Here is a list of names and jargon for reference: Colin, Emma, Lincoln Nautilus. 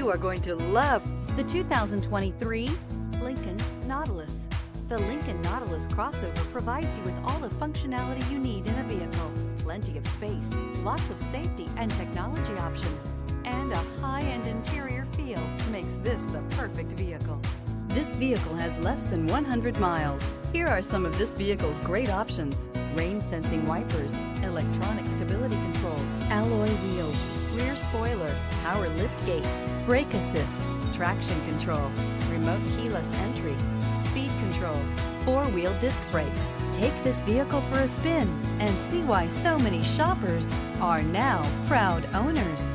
You are going to love the 2023 Lincoln Nautilus. The Lincoln Nautilus crossover provides you with all the functionality you need in a vehicle. Plenty of space, lots of safety and technology options, and a high-end interior feel makes this the perfect vehicle. This vehicle has less than 100 miles. Here are some of this vehicle's great options: rain sensing wipers, electronic stability control, alloy wheels, rear spoiler, power liftgate, brake assist, traction control, remote keyless entry, speed control, four-wheel disc brakes. Take this vehicle for a spin and see why so many shoppers are now proud owners.